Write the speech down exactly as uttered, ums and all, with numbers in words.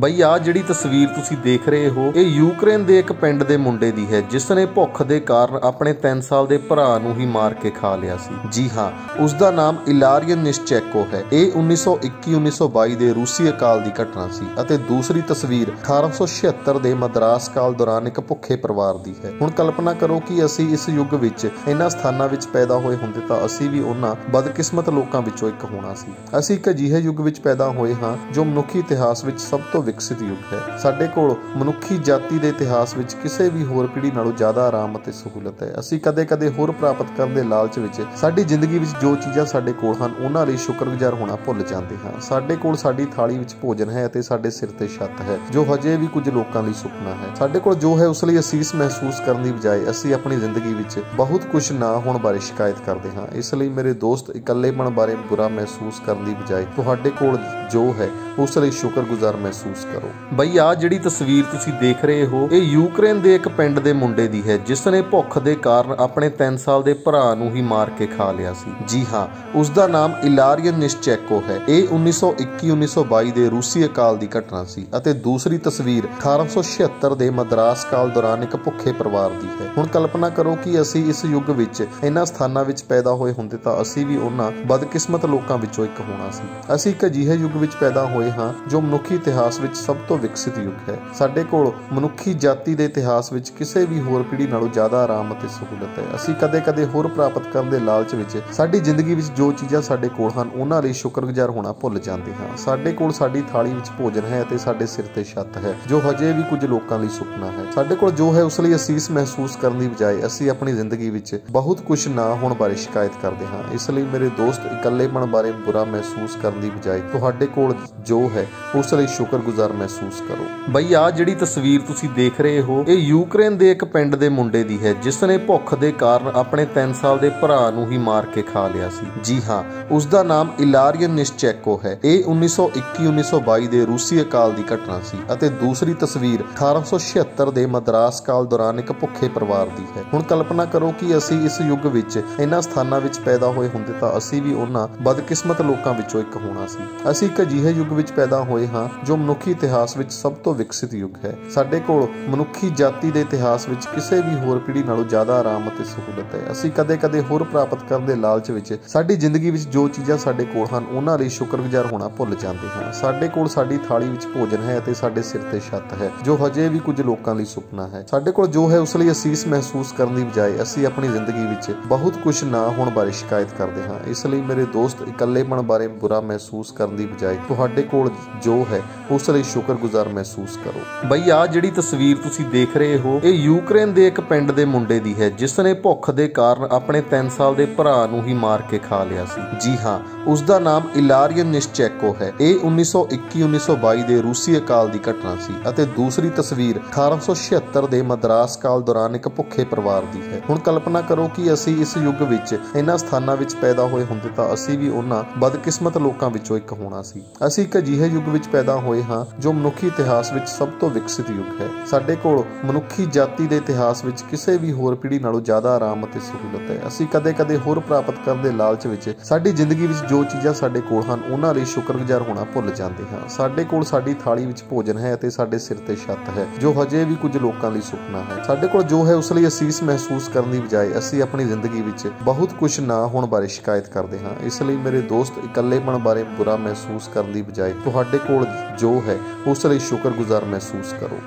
ਬਈ ਆ ਜਿਹੜੀ ਤਸਵੀਰ ਤੁਸੀਂ ਦੇਖ ਰਹੇ ਹੋ ਇਹ ਯੂਕਰੇਨ ਦੇ ਇੱਕ ਪਿੰਡ ਦੇ ਮੁੰਡੇ ਦੀ ਹੈ ਜਿਸ ਨੇ ਭੁੱਖ ਦੇ ਕਾਰਨ ਆਪਣੇ ਤਿੰਨ ਸਾਲ ਦੇ ਭਰਾ ਨੂੰ ਹੀ ਮਾਰ ਕੇ ਖਾ ਲਿਆ ਸੀ। ਜੀ ਹਾਂ, ਉਸ ਦਾ ਨਾਮ ਇਲਾਰਿਯਨ ਨਿਸ਼ਚੇਂਕੋ ਹੈ। ਇਹ ਉੱਨੀ ਸੌ ਇੱਕੀ ਉੱਨੀ ਸੌ ਬਾਈ ਦੇ ਰੂਸੀ ਅਕਾਲ ਦੀ ਘਟਨਾ ਸੀ ਅਤੇ ਦੂਸਰੀ ਤਸਵੀਰ ਅਠਾਰਾਂ ਸੌ ਛਿਹੱਤਰ ਦੇ ਮਦਰਾਸ ਕਾਲ ਦੌਰਾਨ ਇੱਕ ਭੁੱਖੇ ਪਰਿਵਾਰ ਦੀ ਹੈ। ਹੁਣ ਕਲਪਨਾ ਕਰੋ ਕਿ ਅਸੀਂ ਇਸ ਯੁੱਗ ਵਿੱਚ ਇਹਨਾਂ ਸਥਾਨਾਂ ਵਿੱਚ ਪੈਦਾ ਹੋਏ ਹੁੰਦੇ ਤਾਂ ਅਸੀਂ ਵੀ ਉਹਨਾਂ ਬਦਕਿਸਮਤ ਲੋਕਾਂ ਵਿੱਚੋਂ ਇੱਕ ਹੋਣਾ ਸੀ। ਅਸੀਂ ਇੱਕ ਅਜਿਹੇ ਯੁੱਗ ਵਿੱਚ ਪੈਦਾ ਹੋਏ ਹਾਂ ਜੋ ਮਨੁੱਖੀ ਇਤਿਹਾਸ ਵਿੱਚ ਸਭ ਤੋਂ ਵਿਕਸਿਤ ਯੁੱਗ ਹੈ। ਸਾਡੇ ਕੋਲ ਮਨੁੱਖੀ ਜਾਤੀ ਦੇ ਇਤਿਹਾਸ ਵਿੱਚ ਕਿਸੇ ਵੀ ਹੋਰ ਪੀੜ੍ਹੀ ਨਾਲੋਂ ਜ਼ਿਆਦਾ ਆਰਾਮ ਅਤੇ ਸਹੂਲਤ ਹੈ। ਅਸੀਂ ਕਦੇ-ਕਦੇ ਹੋਰ ਪ੍ਰਾਪਤ ਕਰਨ ਦੇ ਲਾਲਚ ਵਿੱਚ ਸਾਡੀ ਜ਼ਿੰਦਗੀ ਵਿੱਚ ਜੋ ਚੀਜ਼ਾਂ ਸਾਡੇ ਕੋਲ ਹਨ ਉਹਨਾਂ ਲਈ ਸ਼ੁਕਰਗੁਜ਼ਾਰ ਹੋਣਾ ਭੁੱਲ ਜਾਂਦੇ ਹਾਂ। ਸਾਡੇ ਕੋਲ ਸਾਡੀ ਥਾਲੀ ਵਿੱਚ ਭੋਜਨ ਹੈ ਅਤੇ ਸਾਡੇ ਸਿਰ ਤੇ ਛੱਤ ਹੈ ਜੋ ਹਜੇ ਵੀ ਕੁਝ ਲੋਕਾਂ ਲਈ ਸੁਪਨਾ ਹੈ। ਸਾਡੇ ਕੋਲ ਜੋ ਹੈ ਉਸ ਲਈ ਅਸੀਸ ਮਹਿਸੂਸ ਕਰਨ ਦੀ ਬਜਾਏ ਅਸੀਂ ਆਪਣੀ ਜ਼ਿੰਦਗੀ ਵਿੱਚ ਬਹੁਤ ਕੁਝ ਨਾ ਹੋਣ ਬਾਰੇ ਸ਼ਿਕਾਇਤ ਕਰਦੇ ਹਾਂ। ਇਸ ਲਈ ਮੇਰੇ ਦੋਸਤ, ਇਕੱਲੇਪਣ ਬਾਰੇ ਬੁਰਾ ਮਹਿਸੂਸ ਕਰਨ ਦੀ ਬਜਾਏ ਤੁਹਾਡੇ ਕੋਲ ਜੋ ਹੈ ਉਸ ਲਈ ਸ਼ੁਕਰਗੁਜ਼ਾਰ ਮਹਿਸੂਸ ਕਰੋ। ਬਈ ਆ ਜਿਹੜੀ ਤਸਵੀਰ ਤੁਸੀਂ ਦੇਖ ਰਹੇ ਹੋ ਇਹ ਯੂਕਰੇਨ ਦੇ ਇੱਕ ਪਿੰਡ ਦੇ ਮੁੰਡੇ ਦੀ ਹੈ ਜਿਸ ਨੇ ਭੁੱਖ ਦੇ ਕਾਰਨ ਆਪਣੇ ਤਿੰਨ ਸਾਲ ਦੇ ਭਰਾ ਨੂੰ ਹੀ ਮਾਰ ਕੇ ਖਾ ਲਿਆ ਸੀ। ਜੀ ਹਾਂ, ਉਸ ਦਾ ਨਾਮ ਇਲਾਰਿਯਨ ਨਿਸ਼ਚੇਂਕੋ ਹੈ। ਇਹ ਉੱਨੀ ਸੌ ਇੱਕੀ ਉੱਨੀ ਸੌ ਬਾਈ ਦੇ ਰੂਸੀ ਅਕਾਲ ਦੀ ਘਟਨਾ ਸੀ ਅਤੇ ਦੂਸਰੀ ਤਸਵੀਰ ਅਠਾਰਾਂ ਸੌ ਛਿਹੱਤਰ ਦੇ ਮਦਰਾਸ ਕਾਲ ਦੌਰਾਨ ਇੱਕ ਭੁੱਖੇ ਪਰਿਵਾਰ ਦੀ ਹੈ। ਹੁਣ ਕਲਪਨਾ ਕਰੋ ਕਿ ਅਸੀਂ ਇਸ ਯੁੱਗ ਵਿੱਚ ਇਹਨਾਂ ਸਥਾਨਾਂ ਵਿੱਚ ਪੈਦਾ ਹੋਏ ਹੁੰਦੇ ਤਾਂ ਅਸੀਂ ਵੀ ਉਹਨਾਂ ਬਦਕਿਸਮਤ ਲੋਕਾਂ ਵਿੱਚੋਂ ਇੱਕ ਹੋਣਾ ਸੀ। ਅਸੀਂ ਇੱਕ ਅਜਿਹੇ ਯੁੱਗ ਵਿੱਚ ਪੈਦਾ ਹੋਏ ਹਾਂ ਜੋ ਮਨੁੱਖੀ ਇਤਿਹਾਸ ਵਿੱਚ ਸਭ ਤੋਂ ਵਿਕਸਿਤ ਯੁੱਗ ਹੈ। ਸਾਡੇ ਕੋਲ ਮਨੁੱਖੀ ਜਾਤੀ ਦੇ ਇਤਿਹਾਸ ਵਿੱਚ ਕਿਸੇ ਵੀ ਹੋਰ ਪੀੜ੍ਹੀ ਨਾਲੋਂ ਜ਼ਿਆਦਾ ਆਰਾਮ ਅਤੇ ਸਹੂਲਤ ਹੈ। ਅਸੀਂ ਕਦੇ-ਕਦੇ ਹੋਰ ਪ੍ਰਾਪਤ ਕਰਨ ਦੇ ਲਾਲਚ ਵਿੱਚ ਸਾਡੀ ਜ਼ਿੰਦਗੀ ਵਿੱਚ ਜੋ ਚੀਜ਼ਾਂ ਸਾਡੇ ਕੋਲ ਹਨ ਉਹਨਾਂ ਲਈ ਸ਼ੁਕਰਗੁਜ਼ਾਰ ਹੋਣਾ ਭੁੱਲ ਜਾਂਦੇ ਹਾਂ। ਸਾਡੇ ਕੋਲ ਸਾਡੀ ਥਾਲੀ ਵਿੱਚ ਭੋਜਨ ਹੈ ਅਤੇ ਸਾਡੇ ਸਿਰ ਤੇ ਛੱਤ ਹੈ ਜੋ ਹਜੇ ਵੀ ਕੁਝ ਲੋਕਾਂ ਲਈ ਸੁਪਨਾ ਹੈ। ਸਾਡੇ ਕੋਲ ਜੋ ਹੈ ਉਸ ਲਈ ਅਸੀਸ ਮਹਿਸੂਸ ਕਰਨ ਦੀ ਬਜਾਏ ਅਸੀਂ ਆਪਣੀ ਜ਼ਿੰਦਗੀ ਵਿੱਚ ਬਹੁਤ ਕੁਝ ਨਾ ਹੋਣ ਬਾਰੇ ਸ਼ਿਕਾਇਤ ਕਰਦੇ ਹਾਂ। ਇਸ ਲਈ ਮੇਰੇ ਦੋਸਤ, ਇਕੱਲੇਪਣ ਬਾਰੇ ਬੁਰਾ ਮਹਿਸੂਸ ਕਰਨ ਦੀ ਬਜਾਏ ਤੁਹਾਡੇ ਕੋਲ ਜੋ ਹੈ ਉਸ ਲਈ ਸ਼ੁਕਰਗੁਜ਼ਾਰ ਮਹਿਸੂਸ ਕਰੋ। ਬਈ ਆ ਜਿਹੜੀ ਤਸਵੀਰ ਤੁਸੀਂ ਦੇਖ ਰਹੇ ਹੋ ਇਹ ਯੂਕਰੇਨ ਦੇ ਇੱਕ ਪਿੰਡ ਦੇ ਮੁੰਡੇ ਦੀ ਹੈ ਜਿਸ ਨੇ ਭੁੱਖ ਦੇ ਕਾਰਨ ਆਪਣੇ ਤਿੰਨ ਸਾਲ ਦੇ ਭਰਾ ਨੂੰ ਹੀ ਮਾਰ ਕੇ ਖਾ ਲਿਆ ਸੀ। ਜੀ ਹਾਂ, ਉਸ ਦਾ ਨਾਮ ਇਲਾਰਿਯਨ ਨਿਸ਼ਚੇਂਕੋ ਹੈ। ਇਹ ਉੱਨੀ ਸੌ ਇੱਕੀ ਉੱਨੀ ਸੌ ਬਾਈ ਦੇ ਰੂਸੀ ਅਕਾਲ ਦੀ ਘਟਨਾ ਸੀ ਅਤੇ ਦੂਸਰੀ ਤਸਵੀਰ ਅਠਾਰਾਂ ਸੌ ਛਿਹੱਤਰ ਦੇ ਮਦਰਾਸ ਕਾਲ ਦੌਰਾਨ ਇੱਕ ਭੁੱਖੇ ਪਰਿਵਾਰ ਦੀ ਹੈ। ਹੁਣ ਕਲਪਨਾ ਕਰੋ ਕਿ ਅਸੀਂ ਇਸ ਯੁੱਗ ਵਿੱਚ ਇਹਨਾਂ ਸਥਾਨਾਂ ਵਿੱਚ ਪੈਦਾ ਹੋਏ ਹੁੰਦੇ ਤਾਂ ਅਸੀਂ ਵੀ ਉਹਨਾਂ ਬਦਕਿਸਮਤ ਲੋਕਾਂ ਵਿੱਚੋਂ ਇੱਕ ਹੋਣਾ ਸੀ। ਅਸੀਂ ਇੱਕ ਅਜਿਹੇ ਯੁੱਗ ਵਿੱਚ ਪੈਦਾ ਹੋਏ ਹਾਂ ਜੋ ਮਨੁੱਖੀ ਇਤਿਹਾਸ ਵਿੱਚ ਸਭ ਤੋਂ ਵਿਕਸਿਤ ਯੁੱਗ ਹੈ। ਸਾਡੇ ਕੋਲ ਮਨੁੱਖੀ ਜਾਤੀ ਦੇ ਇਤਿਹਾਸ ਵਿੱਚ ਕਿਸੇ ਵੀ ਹੋਰ ਪੀੜ੍ਹੀ ਨਾਲੋਂ ਜ਼ਿਆਦਾ ਆਰਾਮ ਅਤੇ ਸਹੂਲਤ ਹੈ। ਅਸੀਂ ਕਦੇ-ਕਦੇ ਹੋਰ ਪ੍ਰਾਪਤ ਕਰਨ ਦੇ ਲਾਲਚ ਵਿੱਚ ਸਾਡੀ ਜ਼ਿੰਦਗੀ ਵਿੱਚ ਜੋ ਚੀਜ਼ਾਂ ਸਾਡੇ ਕੋਲ ਹਨ ਉਹਨਾਂ ਲਈ ਸ਼ੁਕਰਗੁਜ਼ਾਰ ਹੋਣਾ ਭੁੱਲ ਜਾਂਦੇ ਹਾਂ। ਸਾਡੇ ਕੋਲ ਸਾਡੀ ਥਾਲੀ ਵਿੱਚ ਭੋਜਨ ਹੈ ਅਤੇ ਸਾਡੇ ਸਿਰ ਤੇ ਛੱਤ ਹੈ ਜੋ ਹਜੇ ਵੀ ਕੁਝ ਲੋਕਾਂ ਲਈ ਸੁਪਨਾ ਹੈ। ਸਾਡੇ ਕੋਲ ਜੋ ਹੈ ਉਸ ਲਈ ਅਸੀਸ ਮਹਿਸੂਸ ਕਰਨ ਦੀ ਬਜਾਏ ਅਸੀਂ ਆਪਣੀ ਜ਼ਿੰਦਗੀ ਵਿੱਚ ਬਹੁਤ ਕੁਝ ਨਾ ਹੋਣ ਬਾਰੇ ਸ਼ਿਕਾਇਤ ਕਰਦੇ ਹਾਂ। ਇਸ ਲਈ ਮੇਰੇ ਦੋਸਤ, ਇਕੱਲੇਪਣ ਬਾਰੇ ਬੁਰਾ ਮਹਿਸੂਸ ਕਰਨ ਦੀ ਬਜਾਏ ਤੁਹਾਡੇ ਕੋਲ ਜੋ ਹੈ ਉਸ ਲਈ ਸ਼ੁਕਰਗੁਜ਼ਾਰ ਮਹਿਸੂਸ ਕਰੋ। ਬਈ ਆ ਜਿਹੜੀ ਤਸਵੀਰ ਤੁਸੀਂ ਦੇਖ ਰਹੇ ਹੋ ਇਹ ਯੂਕਰੇਨ ਦੇ ਇੱਕ ਪਿੰਡ ਦੇ ਮੁੰਡੇ ਦੀ ਹੈ ਜਿਸ ਨੇ ਭੁੱਖ ਦੇ ਕਾਰਨ ਆਪਣੇ ਤਿੰਨ ਸਾਲ ਦੇ ਭਰਾ ਨੂੰ ਹੀ ਮਾਰ ਕੇ ਖਾ ਲਿਆ ਸੀ। ਜੀ ਹਾਂ, ਉਸ ਦਾ ਨਾਮ ਇਲਾਰਿਯਨ ਨਿਸ਼ਚੇਂਕੋ ਹੈ। ਇਹ ਉੱਨੀ ਸੌ ਇੱਕੀ ਉੱਨੀ ਸੌ ਬਾਈ ਦੇ ਰੂਸੀ ਅਕਾਲ ਦੀ ਘਟਨਾ ਸੀ ਅਤੇ ਦੂਸਰੀ ਤਸਵੀਰ ਅਠਾਰਾਂ ਸੌ ਛਿਹੱਤਰ ਦੇ ਮਦਰਾਸ ਕਾਲ ਦੌਰਾਨ ਇੱਕ ਭੁੱਖੇ ਪਰਿਵਾਰ ਦੀ ਹੈ। ਹੁਣ ਕਲਪਨਾ ਕਰੋ ਕਿ ਅਸੀਂ ਇਸ ਯੁੱਗ ਵਿੱਚ ਇਹਨਾਂ ਸਥਾਨਾਂ ਵਿੱਚ ਪੈਦਾ ਹੋਏ ਹੁੰਦੇ ਤਾਂ ਅਸੀਂ ਵੀ ਉਹਨਾਂ ਬਦਕਿਸਮਤ ਲੋਕਾਂ ਵਿੱਚੋਂ ਇੱਕ ਹੋਣਾ ਸੀ। ਅਸੀਂ ਇੱਕ ਅਜਿਹੇ ਯੁੱਗ ਵਿੱਚ ਪੈਦਾ ਹੋਏ ਹਾਂ ਜੋ ਮਨੁੱਖੀ ਇਤਿਹਾਸ ਵਿੱਚ ਸਭ ਤੋਂ ਵਿਕਸਿਤ ਯੁੱਗ ਹੈ। ਸਾਡੇ ਕੋਲ ਮਨੁੱਖੀ ਜਾਤੀ ਦੇ ਇਤਿਹਾਸ ਵਿੱਚ ਕਿਸੇ ਵੀ ਹੋਰ ਪੀੜ੍ਹੀ ਨਾਲੋਂ ਜ਼ਿਆਦਾ ਆਰਾਮ ਅਤੇ ਸਹੂਲਤ ਹੈ। ਅਸੀਂ ਕਦੇ-ਕਦੇ ਹੋਰ ਪ੍ਰਾਪਤ ਕਰਨ ਦੇ ਲਾਲਚ ਵਿੱਚ ਸਾਡੀ ਜ਼ਿੰਦਗੀ ਵਿੱਚ ਜੋ ਚੀਜ਼ਾਂ ਸਾਡੇ ਕੋਲ ਹਨ ਉਹਨਾਂ ਲਈ ਸ਼ੁਕਰਗੁਜ਼ਾਰ ਹੋਣਾ ਭੁੱਲ ਜਾਂਦੇ ਹਾਂ। ਸਾਡੇ ਕੋਲ ਸਾਡੀ ਥਾਲੀ ਵਿੱਚ ਭੋਜਨ ਹੈ ਅਤੇ ਸਾਡੇ ਸਿਰ ਤੇ ਛੱਤ ਹੈ ਜੋ ਹਜੇ ਵੀ ਕੁਝ ਲੋਕਾਂ ਲਈ ਸੁਪਨਾ ਹੈ। ਸਾਡੇ ਕੋਲ ਜੋ ਹੈ ਉਸ ਲਈ ਅਸੀਸ ਮਹਿਸੂਸ ਕਰਨ ਦੀ ਬਜਾਏ ਅਸੀਂ ਆਪਣੀ ਜ਼ਿੰਦਗੀ ਵਿੱਚ ਬਹੁਤ ਕੁਝ ਨਾ ਹੋਣ ਬਾਰੇ ਸ਼ਿਕਾਇਤ ਕਰਦੇ ਹਾਂ। ਇਸ ਲਈ ਮੇਰੇ ਦੋਸਤ, ਇਕੱਲੇਪਣ ਬਾਰੇ ਬੁਰਾ ਮਹਿਸੂਸ ਕਰਨ ਦੀ ਬਜਾਏ ਤੁਹਾਡੇ ਕੋਲ ਜੋ ਹੈ ਉਸ ਲਈ ਸ਼ੁਕਰਗੁਜ਼ਾਰ ਮਹਿਸੂਸ ਕਰੋ।